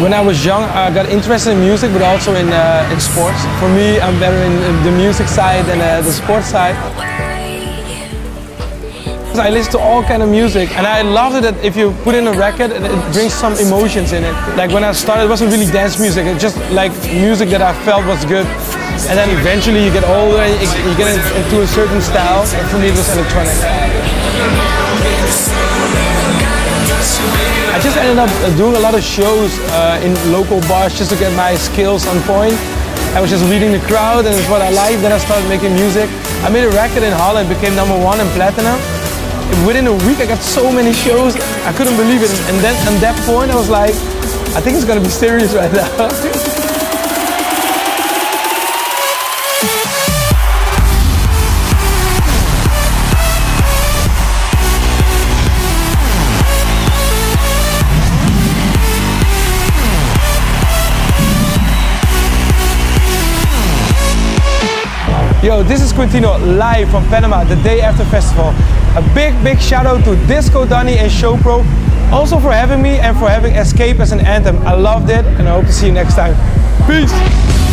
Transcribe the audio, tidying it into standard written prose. When I was young, I got interested in music, but also in sports. For me, I'm better in the music side than the sports side. I listen to all kind of music, and I love it that if you put in a record, it brings some emotions in it. Like when I started, it wasn't really dance music, it's just like music that I felt was good. And then eventually you get older, you get into a certain style, and for me it was electronic. I just ended up doing a lot of shows in local bars just to get my skills on point. I was just reading the crowd, and it's what I liked. Then I started making music. I made a record in Holland, became #1 in platinum. Within a week I got so many shows, I couldn't believe it. And then at that point I was like, I think it's gonna be serious right now. Yo, this is Quintino live from Panama, the Day After Festival. A big shout out to Disco Donnie and ShowPro, also for having me and for having Escape as an anthem. I loved it and I hope to see you next time. Peace!